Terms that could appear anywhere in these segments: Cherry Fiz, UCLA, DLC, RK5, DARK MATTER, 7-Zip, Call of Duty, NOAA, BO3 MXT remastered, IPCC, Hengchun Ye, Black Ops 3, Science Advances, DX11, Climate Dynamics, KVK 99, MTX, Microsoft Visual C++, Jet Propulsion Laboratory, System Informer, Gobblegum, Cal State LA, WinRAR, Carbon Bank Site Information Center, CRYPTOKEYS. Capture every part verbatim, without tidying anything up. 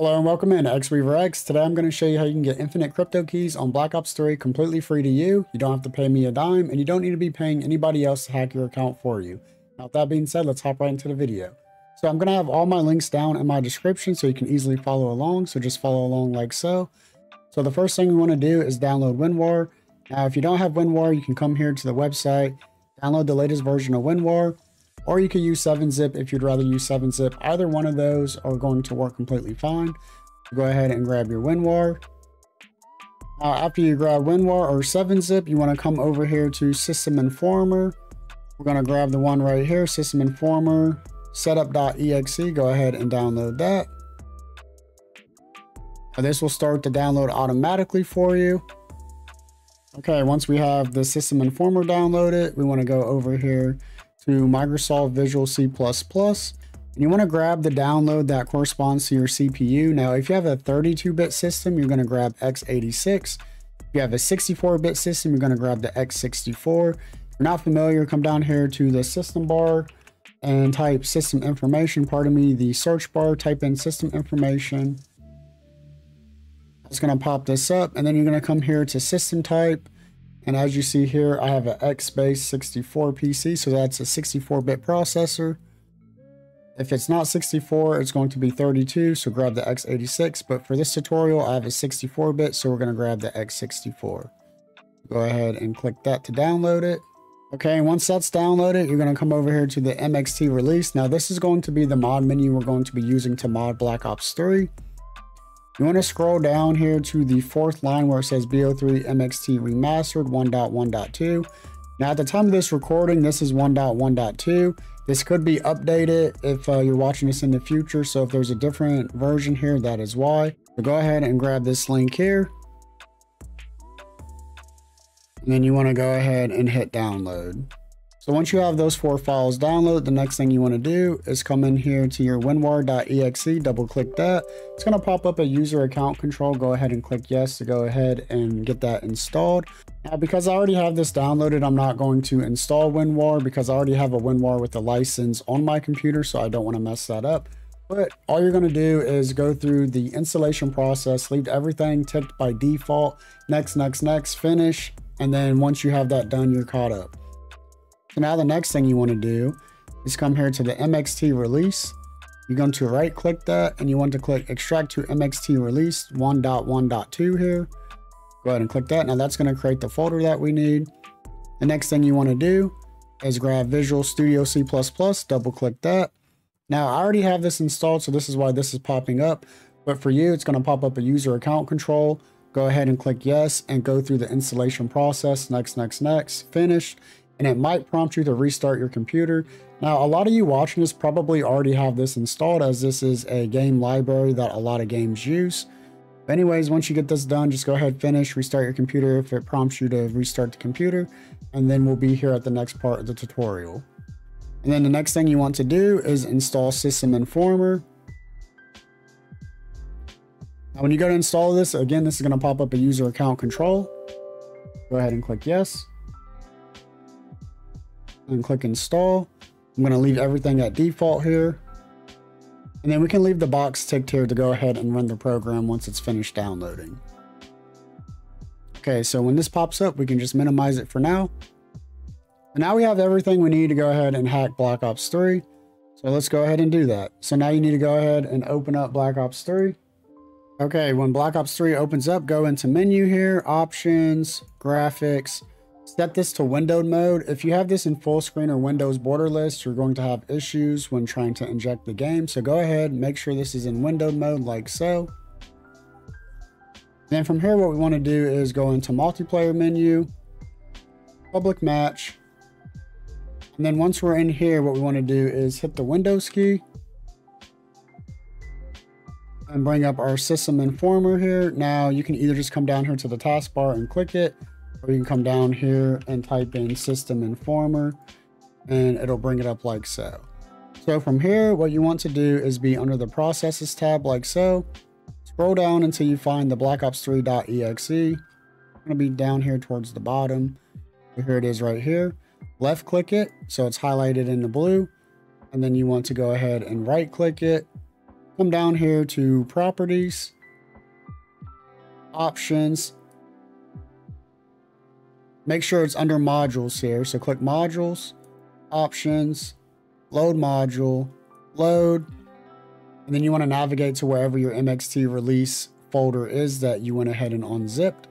Hello and welcome in to x W three a V three X. Today I'm going to show you how you can get infinite crypto keys on Black Ops three completely free to you. You don't have to pay me a dime and you don't need to be paying anybody else to hack your account for you. Now with that being said, let's hop right into the video. So I'm going to have all my links down in my description so you can easily follow along. So just follow along like so. So the first thing we want to do is download WinRAR. Now if you don't have WinRAR, you can come here to the website, download the latest version of WinRAR. Or you could use seven zip if you'd rather use seven zip. Either one of those are going to work completely fine. Go ahead and grab your WinRAR. Uh, after you grab WinRAR or seven zip, you want to come over here to System Informer. We're going to grab the one right here, System Informer setup dot E X E. Go ahead and download that. Now this will start the download automatically for you. Okay, once we have the System Informer downloaded, we want to go over here to Microsoft Visual C plus plus, and you want to grab the download that corresponds to your C P U. Now, if you have a thirty-two bit system, you're going to grab x eighty-six. If you have a sixty-four bit system, you're going to grab the x sixty-four. If you're not familiar, come down here to the system bar and type system information, pardon me, the search bar, type in system information. It's going to pop this up, and then you're going to come here to system type. And as you see here, I have an X-based sixty-four P C, so that's a sixty-four bit processor. If it's not sixty-four, it's going to be thirty-two, so grab the x eighty-six. But for this tutorial, I have a sixty-four bit, so we're going to grab the x sixty-four. Go ahead and click that to download it. Okay, and once that's downloaded, you're going to come over here to the M X T release. Now, this is going to be the mod menu we're going to be using to mod Black Ops three. You want to scroll down here to the fourth line where it says B O three M X T remastered one point one point two. Now at the time of this recording, this is one point one point two. This could be updated if uh, you're watching this in the future. So if there's a different version here, that is why. So go ahead and grab this link here. And then you want to go ahead and hit download. So once you have those four files downloaded, the next thing you want to do is come in here to your winrar dot E X E, double click that. It's going to pop up a user account control. Go ahead and click yes to go ahead and get that installed. Now, because I already have this downloaded, I'm not going to install WinRAR because I already have a WinRAR with a license on my computer, so I don't want to mess that up. But all you're going to do is go through the installation process, leave everything ticked by default, next, next, next, finish. And then once you have that done, you're caught up. So now the next thing you want to do is come here to the M X T release. You're going to right click that and you want to click extract to M X T release one point one point two here. Go ahead and click that. Now that's going to create the folder that we need. The next thing you want to do is grab Visual Studio C plus plus, double click that. Now I already have this installed, so this is why this is popping up. But for you, it's going to pop up a user account control. Go ahead and click yes and go through the installation process. Next, next, next, finished. And it might prompt you to restart your computer. Now, a lot of you watching this probably already have this installed as this is a game library that a lot of games use. But anyways, once you get this done, just go ahead, finish, restart your computer if it prompts you to restart the computer, and then we'll be here at the next part of the tutorial. And then the next thing you want to do is install System Informer. Now, when you go to install this, again, this is going to pop up a user account control. Go ahead and click yes. And click install. I'm going to leave everything at default here. And then we can leave the box ticked here to go ahead and run the program once it's finished downloading. Okay, so when this pops up, we can just minimize it for now. And now we have everything we need to go ahead and hack Black Ops three. So let's go ahead and do that. So now you need to go ahead and open up Black Ops three. Okay, when Black Ops three opens up, go into menu here, options, graphics. Set this to windowed mode. If you have this in full screen or Windows borderless, you're going to have issues when trying to inject the game. So go ahead and make sure this is in windowed mode like so. Then from here, what we want to do is go into multiplayer menu, public match. And then once we're in here, what we want to do is hit the Windows key and bring up our System Informer here. Now you can either just come down here to the taskbar and click it, or you can come down here and type in System Informer and it'll bring it up like so. So from here, what you want to do is be under the Processes tab like so. Scroll down until you find the Black Ops three dot E X E. It's gonna be down here towards the bottom. Here it is right here. Left click it, so it's highlighted in the blue. And then you want to go ahead and right click it. come down here to properties, options. Make sure it's under modules here. So click modules, options, load module, load. And then you want to navigate to wherever your M X T release folder is that you went ahead and unzipped.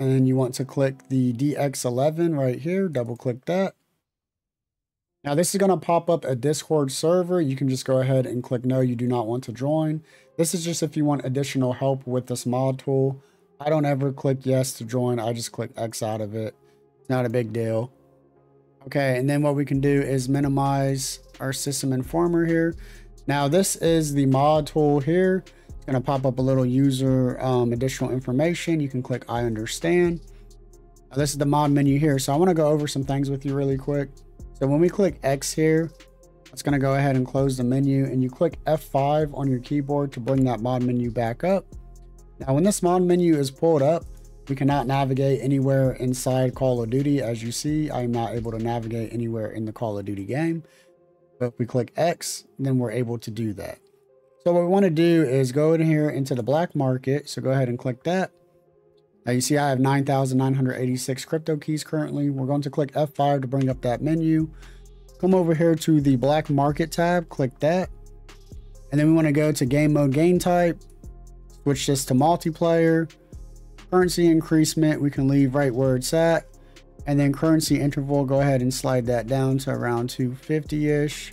And you want to click the D X eleven right here. Double click that. Now this is going to pop up a Discord server. You can just go ahead and click no, you do not want to join. This is just if you want additional help with this mod tool. I don't ever click yes to join. I just click X out of it. It's not a big deal. Okay, and then what we can do is minimize our System Informer here. Now this is the mod tool here. It's going to pop up a little user um, additional information. You can click I understand. Now this is the mod menu here. So I want to go over some things with you really quick. So when we click X here, it's going to go ahead and close the menu, and you click F five on your keyboard to bring that mod menu back up. Now, when this mod menu is pulled up, we cannot navigate anywhere inside Call of Duty. As you see, I am not able to navigate anywhere in the Call of Duty game, but if we click X, then we're able to do that. So what we want to do is go in here into the black market. So go ahead and click that. Now you see I have nine thousand nine hundred eighty-six crypto keys currently. We're going to click F five to bring up that menu. Come over here to the black market tab, click that. And then we want to go to game mode, game type, switch this to multiplayer, currency increasement. We can leave right where it's at, and then currency interval. Go ahead and slide that down to around two fifty ish.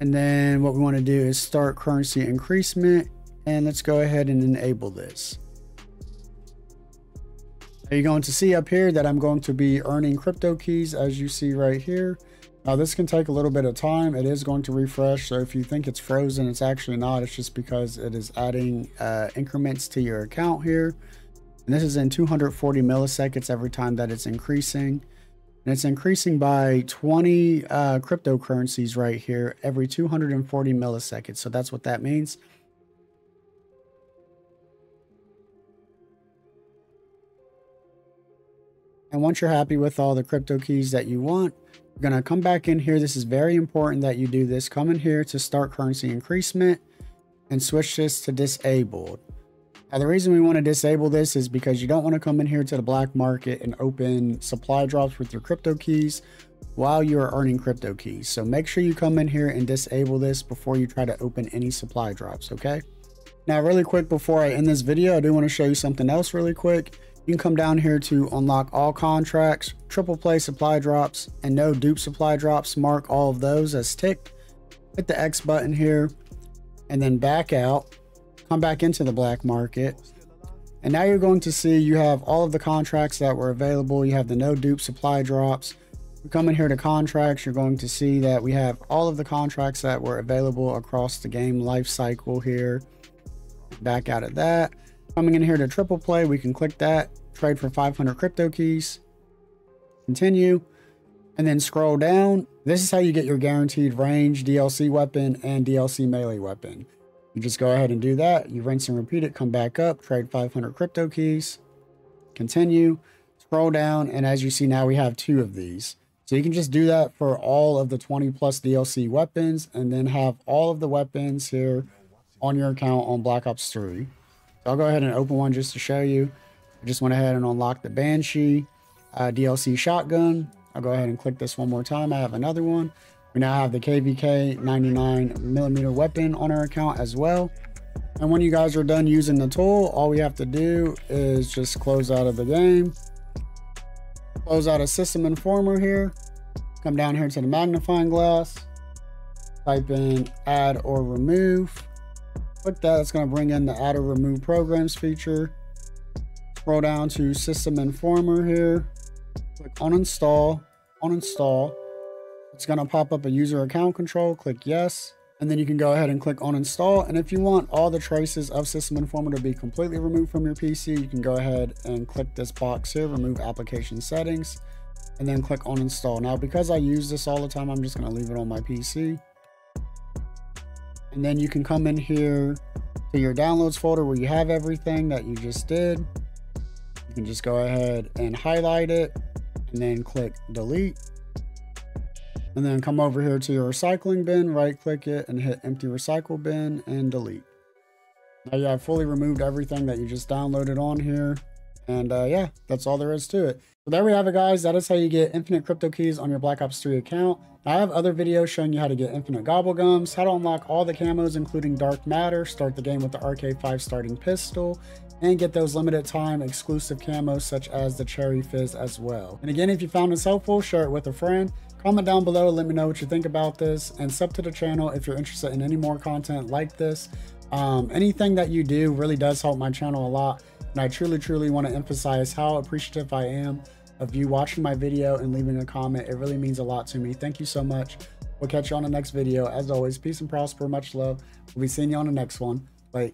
And then what we want to do is start currency increasement, and let's go ahead and enable this. You're going to see up here that I'm going to be earning crypto keys, as you see right here. Now this can take a little bit of time. It is going to refresh. So if you think it's frozen, it's actually not. It's just because it is adding uh, increments to your account here. And this is in two hundred forty milliseconds every time that it's increasing. And it's increasing by twenty uh, cryptocurrencies right here every two hundred forty milliseconds. So that's what that means. And once you're happy with all the crypto keys that you want, you're going to come back in here. This is very important that you do this. Come in here to start currency increasement and switch this to disabled. Now, the reason we want to disable this is because you don't want to come in here to the black market and open supply drops with your crypto keys while you are earning crypto keys. So make sure you come in here and disable this before you try to open any supply drops. Okay. Now, really quick, before I end this video, I do want to show you something else really quick. You can come down here to unlock all contracts, triple play supply drops, and no dupe supply drops. Mark all of those as ticked. Hit the X button here, and then back out. Come back into the black market. And now you're going to see you have all of the contracts that were available. You have the no dupe supply drops. You come in here to contracts. You're going to see that we have all of the contracts that were available across the game life cycle here. Back out of that. Coming in here to triple play, we can click that, trade for five hundred crypto keys, continue, and then scroll down. This is how you get your guaranteed range D L C weapon and D L C melee weapon. You just go ahead and do that. You rinse and repeat it, come back up, trade five hundred crypto keys, continue, scroll down. And as you see now, we have two of these. So you can just do that for all of the twenty plus D L C weapons, and then have all of the weapons here on your account on Black Ops three. I'll go ahead and open one just to show you. I just went ahead and unlocked the Banshee uh, D L C shotgun. I'll go ahead and click this one more time. I have another one. We now have the K V K ninety-nine millimeter weapon on our account as well. And when you guys are done using the tool, all we have to do is just close out of the game, close out of System Informer here, come down here to the magnifying glass, type in add or remove. Click that, it's going to bring in the add or remove programs feature. Scroll down to System Informer here. Click uninstall, uninstall. It's going to pop up a user account control. Click yes. And then you can go ahead and click uninstall. And if you want all the traces of System Informer to be completely removed from your P C, you can go ahead and click this box here, remove application settings, and then click uninstall. Now, because I use this all the time, I'm just going to leave it on my P C. And then you can come in here to your downloads folder where you have everything that you just did. You can just go ahead and highlight it and then click delete. and then come over here to your recycling bin, right click it and hit empty recycle bin and delete. Now yeah, I've fully removed everything that you just downloaded on here. And uh, yeah, that's all there is to it. So there we have it, guys. That is how you get infinite crypto keys on your Black Ops three account. I have other videos showing you how to get infinite gobble gums, how to unlock all the camos, including Dark Matter, start the game with the R K five starting pistol, and get those limited time exclusive camos such as the Cherry Fiz as well. And again, if you found this helpful, share it with a friend. Comment down below, let me know what you think about this, and sub to the channel if you're interested in any more content like this. Um, anything that you do really does help my channel a lot, and I truly, truly want to emphasize how appreciative I am of you watching my video and leaving a comment. It really means a lot to me. Thank you so much. We'll catch you on the next video. As always, peace and prosper, much love. We'll be seeing you on the next one. Bye.